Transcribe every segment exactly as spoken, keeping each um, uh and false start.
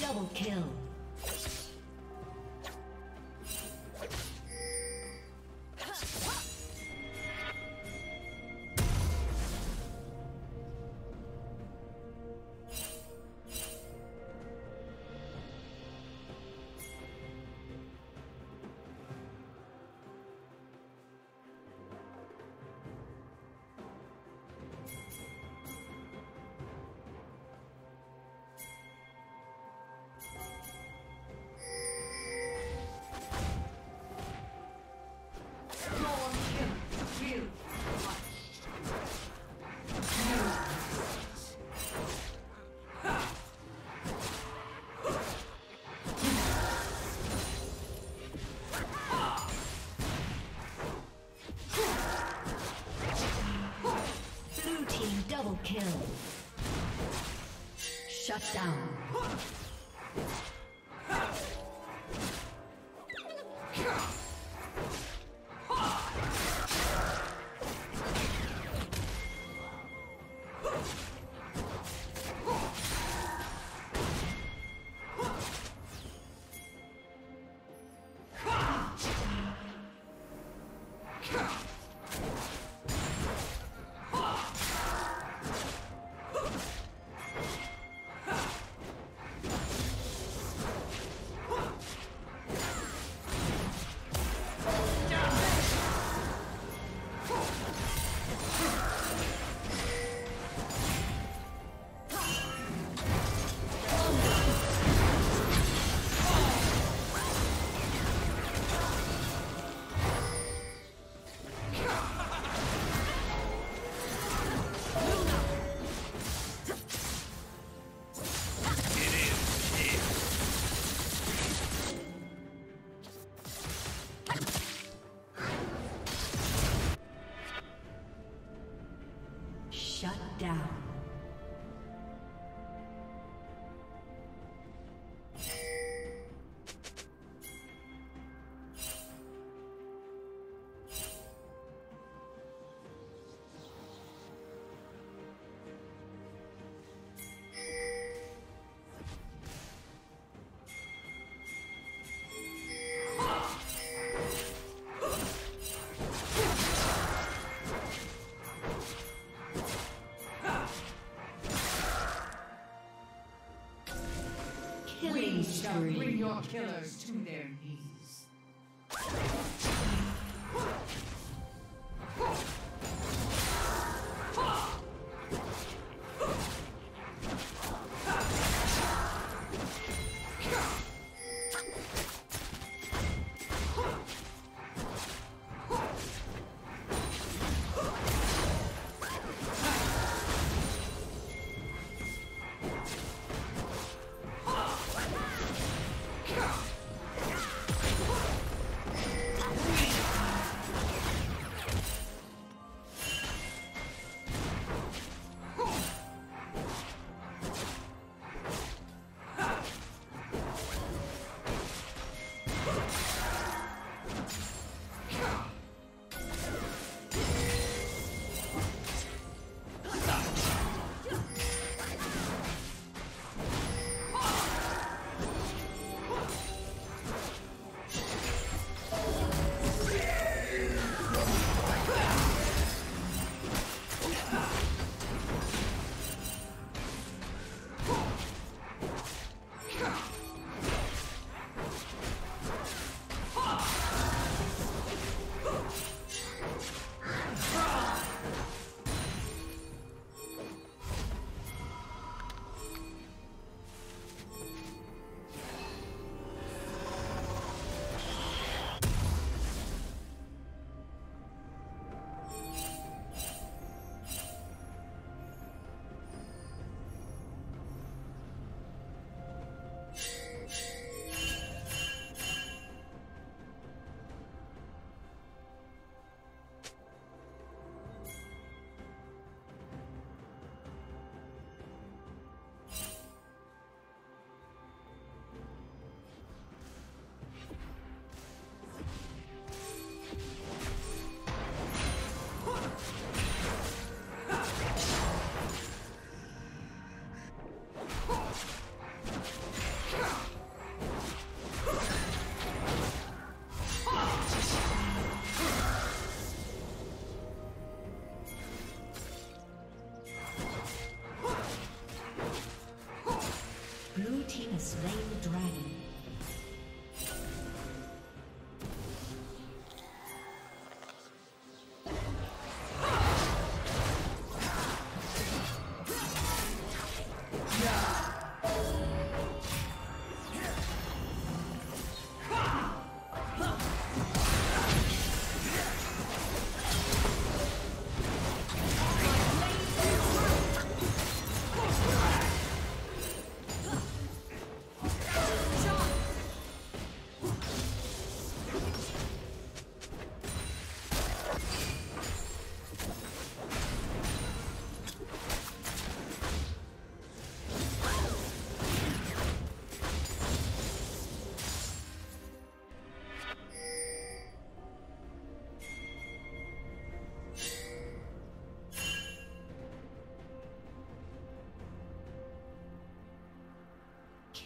Double kill. Kill. Shut down. killing shall bring your killers to their knees.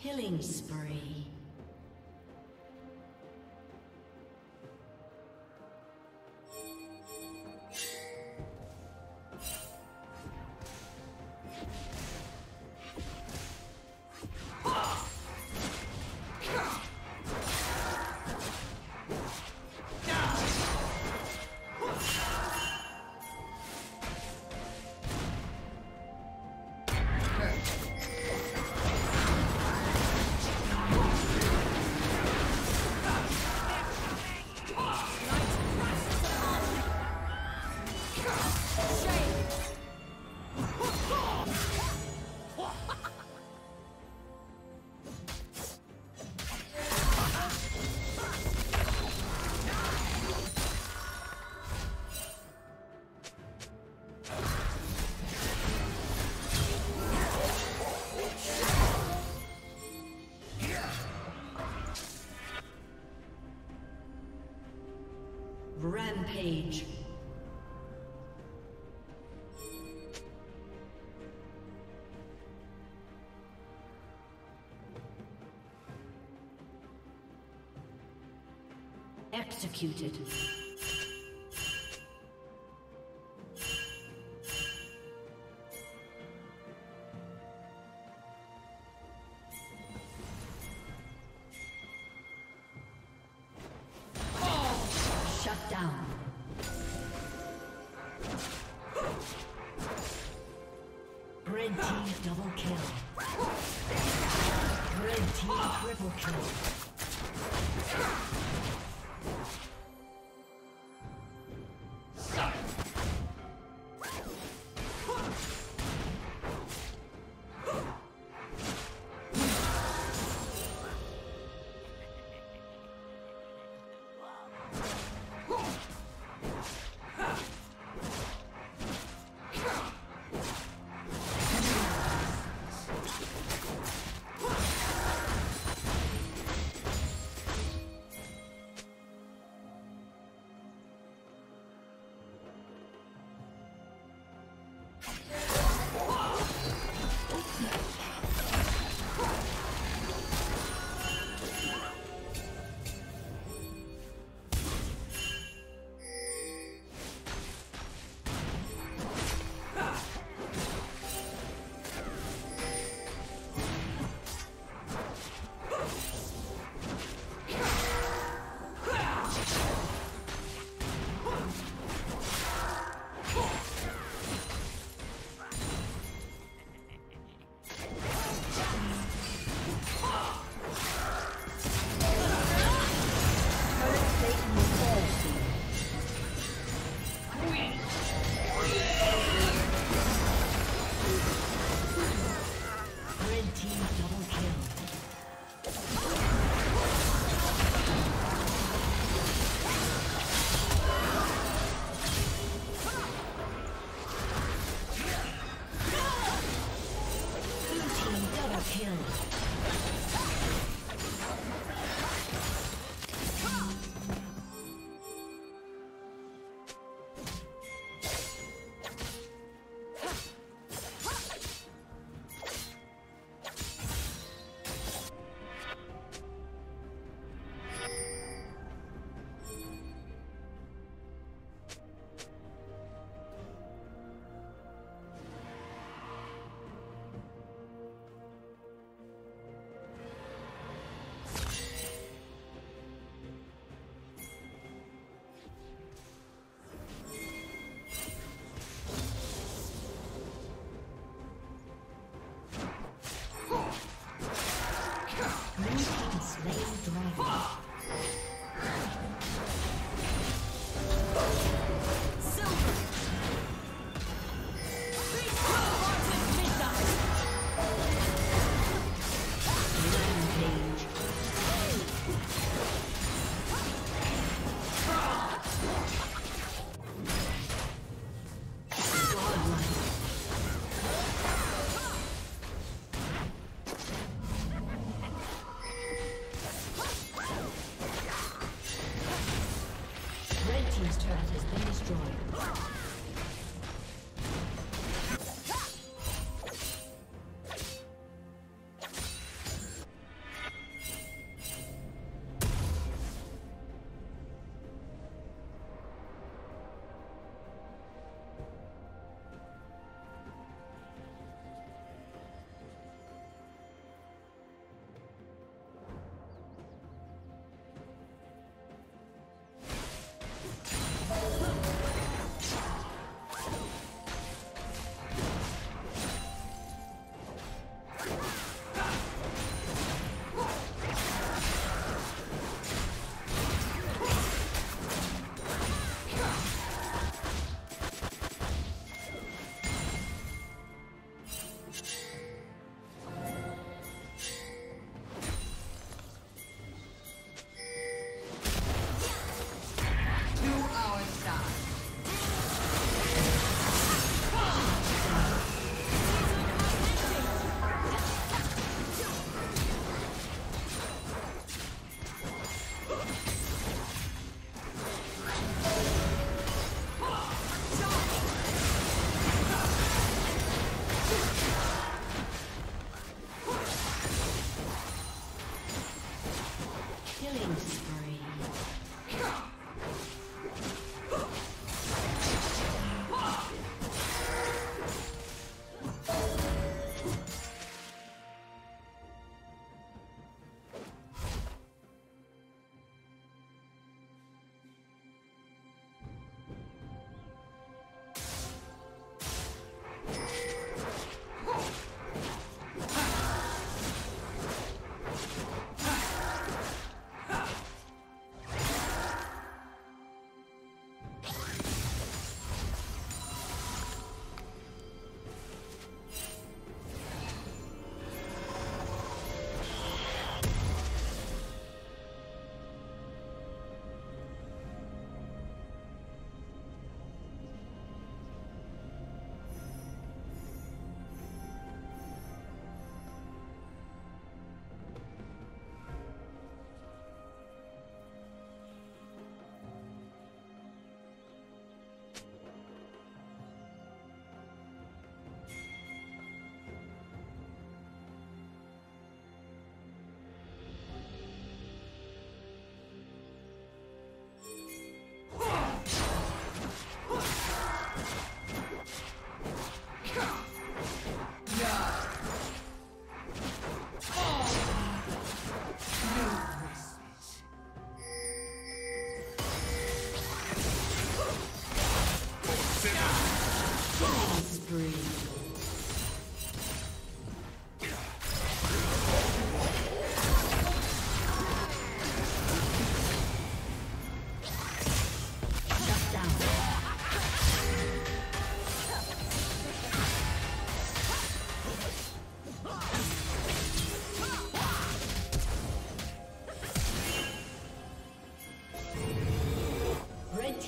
Killing spree. Rampage. Executed. Red team double kill. Red team triple kill.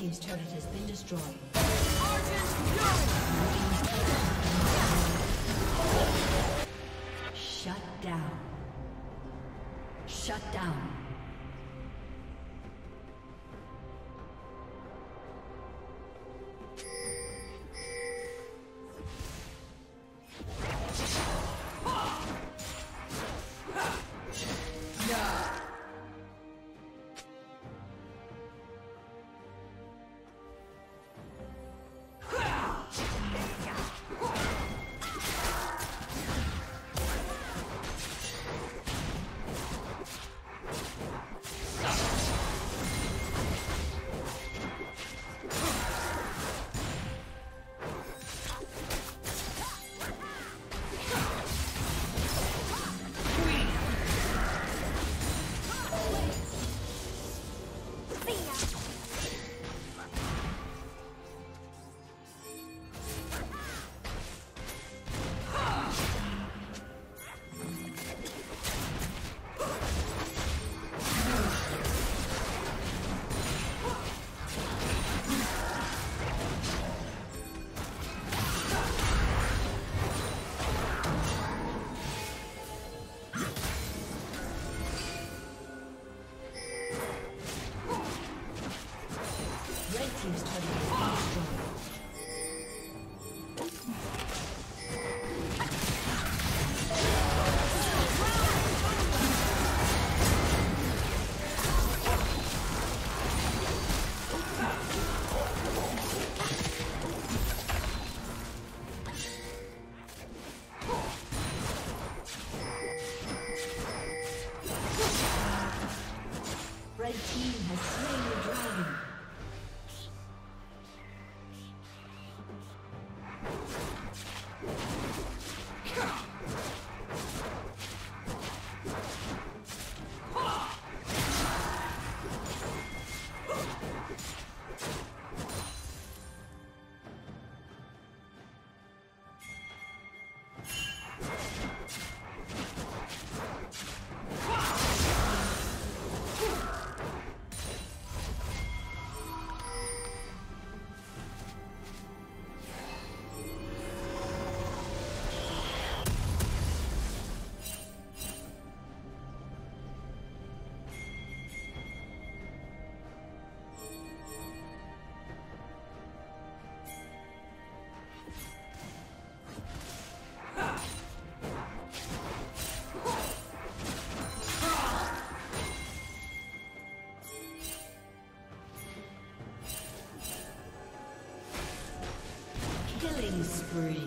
team's turret has been destroyed. Argent, shut down. Shut down. Killing spree.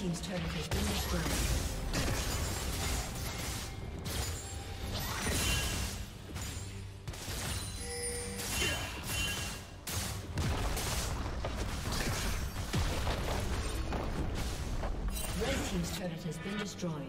Team's turret has been destroyed. Red team's turret has been destroyed.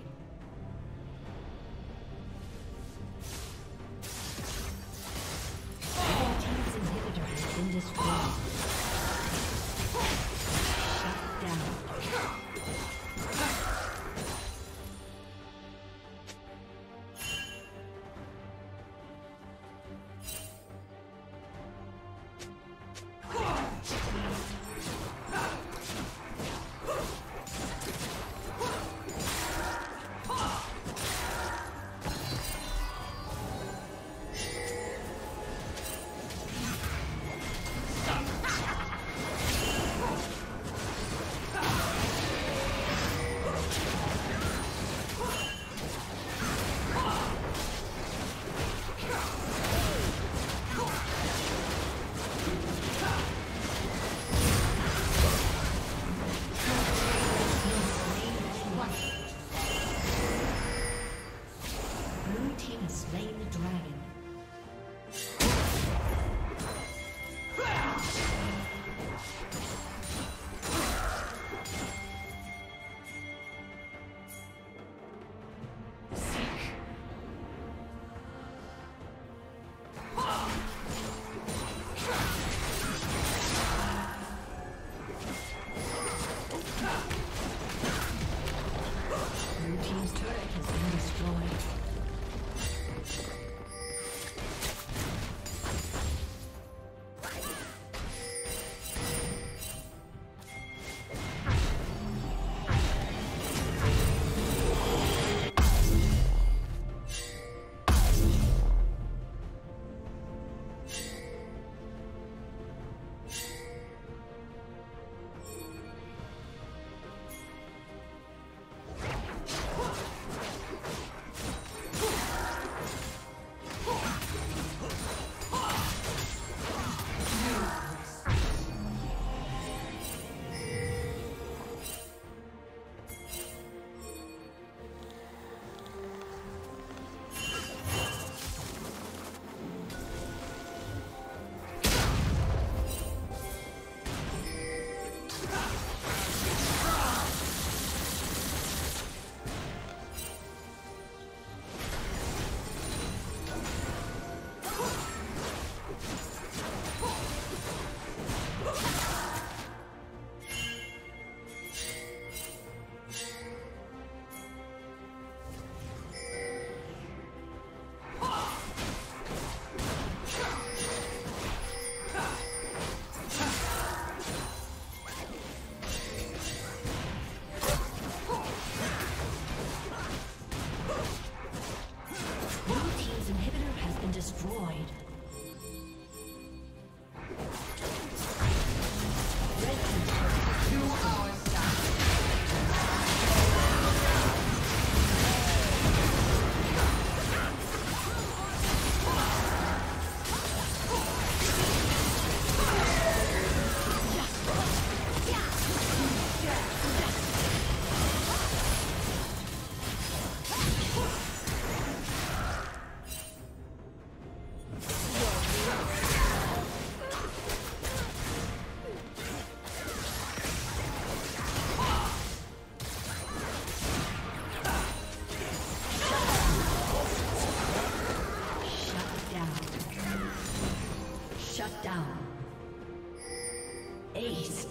aced.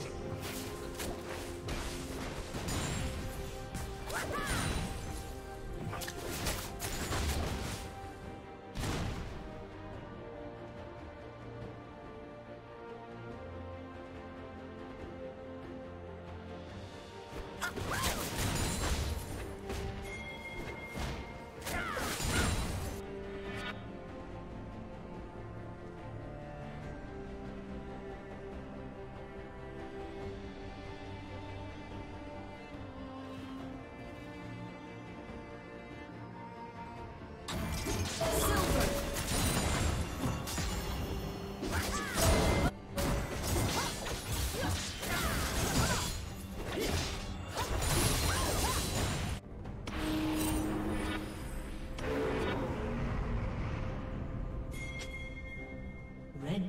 Red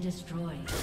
Destroyed.